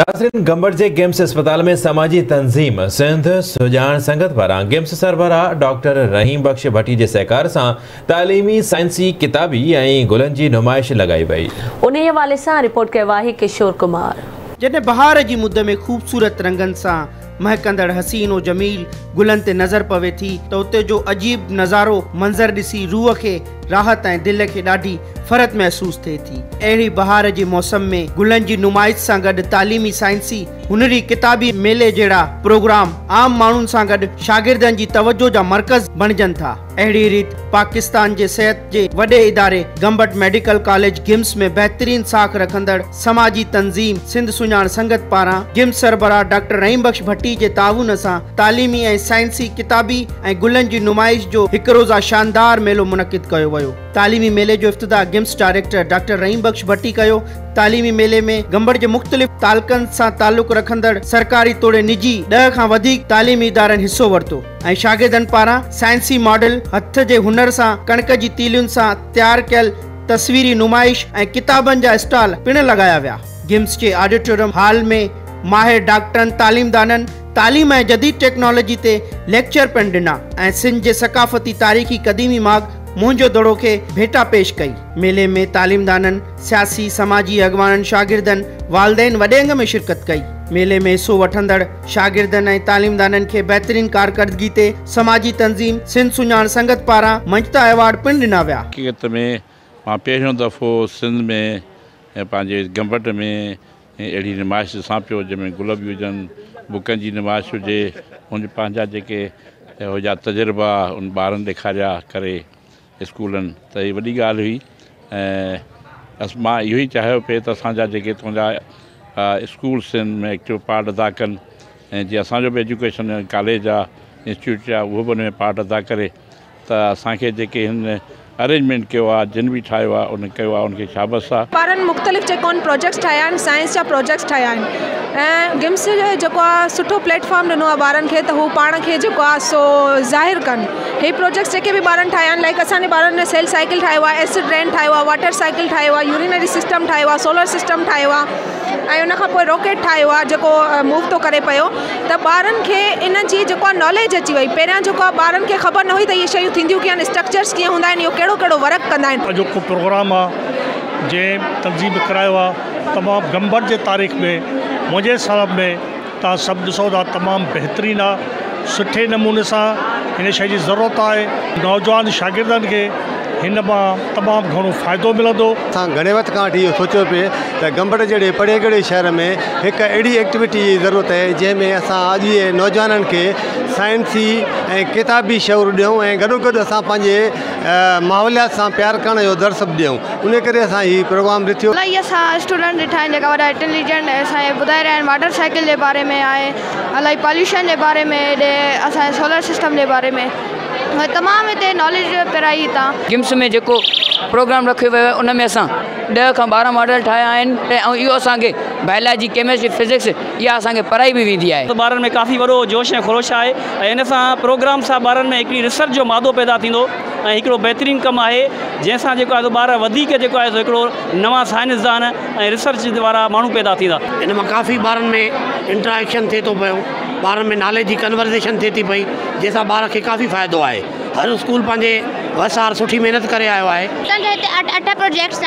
नाज़रीन, गंबट जे गेम्स अस्पताल में समाजी तंजीम सिंध सुजान संगत पारा गेम्स सरबराह डॉक्टर रहीम बख्श भट्टी के सहकार से तालीमी साइंसी किताबी और गुलन की नुमाइश लगाई वही। उन हवाले से रिपोर्ट किया किशोर कुमार। जैसे बहार की मुद्द में खूबसूरत रंगन से महकंदड़ हसीन और जमील गुलन ते नजर पवे थी तो उते जो अजीब नज़ारो मंजर दिसी रूह के राहत ए दिल के ढी फरत महसूस थे थी। अड़ी बहार के मौसम में गुलन की नुमाइश से गड तालीमी साइंसी हुनरी किताबी मेले जड़ा प्रोग्राम आम मानुन से गड शागिर्दन की तवज्जो का मरकज बनजन था। अड़ी रीत पाकिस्तान के सेहत के वडे इदारे गंबट मेडिकल कॉलेज गिम्स में बेहतरीन साख रखंदड़ समाजी तंजीम सिंध सुजान संगत पारा गिम्स सरबराह डॉक्टर रहीम बख्श भट्टी के ताउन से तालीमी ए साइंसी किताबी ए गुलन की नुमाइश जो एक रोजा शानदार मेलो मुनक़िद किया। तालीमी मेले जो इफ्तिदा गिम्स डायरेक्टर डॉक्टर रहीम बख्श भट्टी कयो। तालीमी मेले में गंबड़ के मुख्तलिफ तालकन सा ताल्लुक रखंदड़ सरकारी तोड़े निजी 10 खां वधीक तालीमी इदारन हिस्सो वरतो। शागिर्दन पारा साइंसी मॉडल हथ के हुनर सा कणक की तीलियुन सा तैयार कल तस्वीरी नुमाइश ए किताबन जा स्टॉल पिण लगाया व्या। गिम्स के ऑडिटोरियम हॉल में माहिर डॉक्टरन तालीमदानन तालीम ए जदीद टेक्नोलॉजी ते लेक्चर पिण दिना। सिंध के सकाफती तारीखी कदीमी माग मुंजो दड़ो के भेटा पेश कई। मेले में तालीमदानन सियासी समाजी अगवानन शागिर्दन वालदेन वडे अंग में शिरकत कई। मेले में हिस्सो वठंदड़ शागिर्दन ऐं तालीमदानन के बेहतरीन कारकर्दगी ते समाजी तंजीम सिंध सुजान संगत पारा मंजता अवार्ड पिण दिना व्या। हकीकत में मां पहिरियों दफ़ो सिंध में ऐं पंहिंजे गंबट में अहिड़ी नुमाइश ॾिसां पियो जंहिंमें गुल बि हुजनि, बुकनि जी नुमाइश हुजे। पंहिंजा जेके हुआ तजुर्बा उन ॿारनि ॾेखारिया करे स्कूलन तो ये वही गाल हुई। इो ही चाहियो पे तो असा जो तुझा स्कूल सिंध में एक्टिव पार्ट अदा कन जी असो भी एजुकेशन कॉलेज आ इंस्टीट्यूट आ वो भी उनमें पार्ट अदा करे तो असें जो अरेंजमेंट किया जिन भी ठायो आ उन उनके शाबस आ। पारन मुख्तलिफ प्रोजेक्ट्स ठाया साइंस जा प्रोजेक्ट्स ठाया गिम्स जो सुठो प्लेटफॉर्म दिनों बारन के तो पान के जो सो जाहिर कन। हे प्रोजेक्ट्स जो भी बारन ठाया लाइक असाने बारन सेल साइकिल ठायो आ, एसिड रेन ठायो आ, वाटर साइकिल ठायो आ, यूरिनरी सिस्टम ठायो आ, सोलर सिस्टम ठायो आ, रॉकेट ठायो आ जो मूव तो करे पो। तो बारन के इन जी नॉलेज अची वही। पैर जो बारन के खबर न हुई तो ये शयूं थींदियूं कि स्ट्रक्चर्स क्या हुंदा आहिनि, केड़ो केड़ो वर्क कंदा आहिनि। जो प्रोग्राम आ जे तंजीम करायो आ तमाम गंबट जे तारीख़ में मुझे हिसाब में तव्हां सभु ॾिसो था तमामु बहितरीन आ। सुठे नमूने सां हिन शइ जी ज़रूरत आहे। नौजवान शागिर्दनि खे इन मां तमामु घणो फ़ाइदो मिलंदो। असां घणे वक़्त खां वठी इहो सोचियो पिए त गंबट जहिड़े परे कहिड़े शहर में हिकु अहिड़ी एक्टिविटी जी ज़रूरत आहे जंहिंमें असां अॼु जे नौजवाननि खे साइंसी ऐं किताबी शौक़ु ॾियूं ऐं गॾो गॾु असां पंहिंजे माहौलियात सां प्यार करण जो दर्स बि ॾियूं। उन करे असां हीउ प्रोग्राम ॾिठो। इलाही असां स्टूडेंट ॾिठा आहिनि जेका वॾा इंटेलिजेंट असांखे ॿुधाए रहिया आहिनि वाटर साइकिल जे बारे में आहे, इलाही पॉल्यूशन जे बारे में, हेॾे असांजे सोलर सिस्टम जे बारे में तमाम इतने नॉलेज पिराई था। गिम्स में जो प्रोग्राम रखो वो उनमें अस 10 खां 12 मॉडल ठाया और यो अस बायोलॉजी केमिस्ट्री फिजिक्स या अस पढ़ाई भी वींदी है। तो बारन में काफ़ी वो जोश ए खरोश है। इन प्रोग्राम से बारन में एक रिसर्च जो मादो पैदा थो बेहतरीन कम है जैसा जो है बार नवा साइंसदान ए रिसर्च वारा मानू पैदा था। इन में काफ़ी बारन में इंटरेक्शन थे तो पो बार में नॉलेज की कन्वर्सेशन थे थी पई जैसा बार के काफ़ी फ़ायदो आए। हर स्कूल पांजे वसार सुठी मेहनत करे आयो है। अठ प्रोजेक्ट्स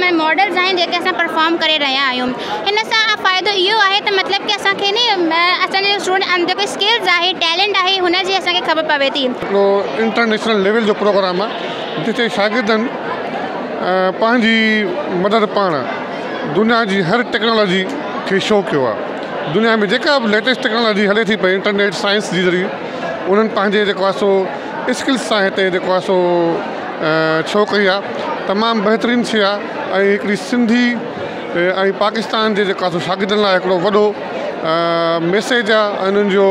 में मॉडल्स जो परफॉर्म करे रहा आयो। इन से फायदो यो है तो मतलब कि असा के नहीं स्टूडेंट अंदर कोई स्किल्स है टैलेंट है उनकी असा के खबर पवे थी। इंटरनेशनल लेवल जो प्रोग्राम है जिसे शागिर्दन पांजी मदद पान दुनिया की हर टेक्नोलॉजी के शो किया। दुनिया में जेका बि लेटेस्ट टेक्नोलॉजी हले थी पई इंटरनेट साइंस जे ज़रिए उन्हनि पंहिंजे जेको आहे सो स्किल्स सां हिते जेको आहे सो शो कई आहे। तमामु बहितरीनु शइ आहे ऐं हिकिड़ी सिंधी ऐं पाकिस्तान जे जेको आहे सो शागिर्दनि लाइ हिकिड़ो वॾो मैसेज आहे। उन्हनि जो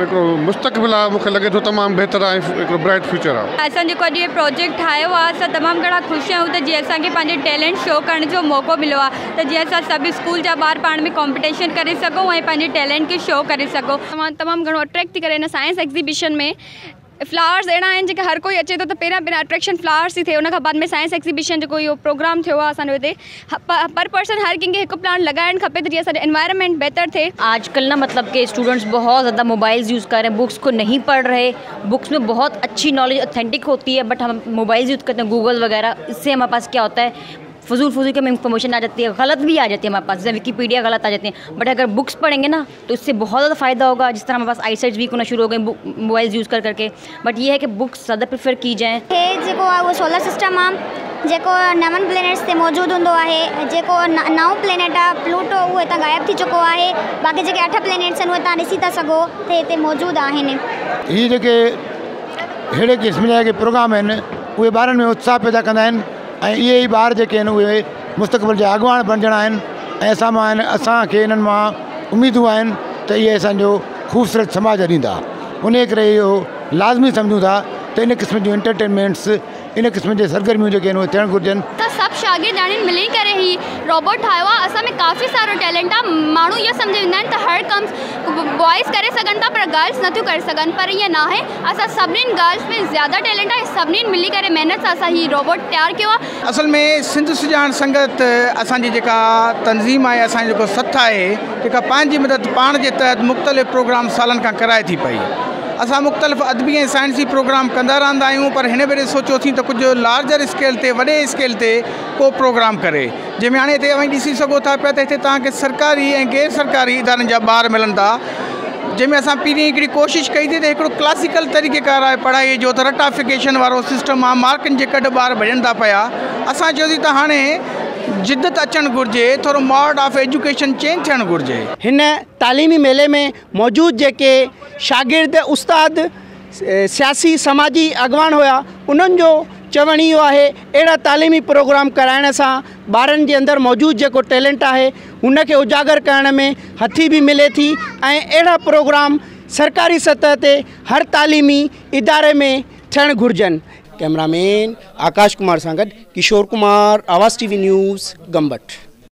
हिकिड़ो मुस्तक़बिल आहे मूंखे लॻे थो तमामु बहितरु आहे, हिकिड़ो ब्राइट फ्यूचर आहे। असां जेको अॼु प्रोजेक्ट ठाहियो आहे असां तमामु घणा ख़ुशि आहियूं त जीअं असांखे पंहिंजे टैलेंट शो करण जो मौक़ो मिलियो आहे त जीअं असां सभु स्कूल जा ॿार पाण में कॉम्पिटिशन करे सघूं ऐं पंहिंजे टैलेंट खे शो करे सघूं। तमामु घणो अट्रैक्ट थी करे हिन साइंस एग्ज़ीबिशन में फ्लावर्स अड़ा आहिनि हर कोई अचे तो पहिरियां पहिरियां अट्रैक्शन फ्लावर्स ही थे। उनका बाद में साइंस एक्सिबिशन जो प्रोग्राम थो असांजे पर पर्सन हर कंहिंखे हिकु प्लान लगाइण खपे तो जो एनवायरनमेंट बेहतर थे। आजकल ना मतलब के स्टूडेंट्स बहुत ज़्यादा मोबाइल्स यूज़ कर रहे हैं, बुक्स को नहीं पढ़ रहे। बुक्स में बहुत अच्छी नॉलेज ऑथेंटिक होती है, बट हम मोबाइल्स यूज़ करते हैं, गूगल वगैरह, इससे हमारे पास क्या होता है फजूल के में इंफॉर्मेशन आ जाती है, गलत भी आ जाती है हमारे पास, जैसे विकीपीडिया गलत आ जाती है। बट अगर बुक्स पढ़ेंगे ना तो इससे बहुत ज़्यादा फ़ायदा होगा। जिस तरह हमारे पास आईसाइट वीक होना शुरू हो गए मोबाइल यूज़ कर करके, बट ये है कि बुक्स ज़्यादा प्रिफर की जाएँ। जो सोलर सिस्टम जेको नवन प्लेनेट्स से मौजूद होंदो आहे, जेको नव प्लेनेट आ प्लूटो वो इतना गायब थी चुको आहे, बाकी जेके 8 प्लेनेट्स हैं वो तव्हां ॾिसी था सघो ते इते मौजूद आहिनि। ये जेके अड़े किस्म जा प्रोग्राम आहिनि उहे ॿारनि में उत्साह पैदा कंदा आहिनि ऐं इहे ई ॿार जेके आहिनि उहे मुस्तक़बिल जा अॻुवान बणजणा आहिनि ऐं असांखे इन्हनि मां उम्मीदूं आहिनि त इहे असांजो ख़ूबसूरत समाज ॾींदा। उन करे इहो लाज़मी सम्झूं था त इन क़िस्म जूं एंटरटेनमेंट्स इन किस्म के सरगर्मियों जो थियण घुर्जन। तो सब शागिर्द मिली करे ही रोबोट ठायो आ। असा में काफ़ी सारो टैलेंट आ। मानू ये समझा तो हर कम बॉयज़ करे सकन था पर गर्ल्स न थियूं करे सकन, पर ये ना है। असा सभी गर्ल्स में ज़्यादा टैलेंट है। सभी मिली करे मेहनत से ही रोबोट तैयार किया। असल में सिंध सुजान संगत असांजी जेका तंजीम है, असांजी जेको सथ है, जेका पंहिंजी मदद पाण के तहत मुख़्तलिफ़ प्रोग्राम सालन का कराए थी पई। असां मुख़्तलिफ़ अदबी ऐं साइंसी प्रोग्राम कंदा रहंदा आहियूं, पर हिन भेरे सोचियो थी तो कुछ लार्जर स्केल ते वॾे स्केल ते को प्रोग्राम करे, जंहिंमें हाणे हिते वञी ॾिसी सघो था पिया त हिते तव्हांखे सरकारी ऐं गैर सरकारी इदारनि जा ॿार मिलनि था। जंहिंमें असां पहिरीं हिकिड़ी कोशिशि कई थी त हिकिड़ो क्लासिकल तरीक़ेकार आहे पढ़ाई जो, त रटाफिकेशन वारो सिस्टम आहे, मार्कनि जे गॾु ॿार भॼनि था पिया। असां चयोसीं त हाणे जिद्दत अचण घुर्जे, थोड़ो मॉड ऑफ एजुकेशन चेंज थियण घुर्जे। हिन तालीमी मेले में मौजूद जेके शागिर्द उस्ताद सियासी समाजी अगवान हुआ, उन्हनि जो चवण इहो आहे अहिड़ा तालीमी प्रोग्राम कराइण सां ॿारनि जे अंदरि मौजूद जेको टैलेंट आहे उनखे उजागर करण में हथी भी मिले थी। ऐं अहिड़ा प्रोग्राम सरकारी सतह ते हर तालीमी इदारे में थियण घुर्जनि। कैमरामैन आकाश कुमार सां गॾु किशोर कुमार, आवाज़ टीवी न्यूज़, गंबट।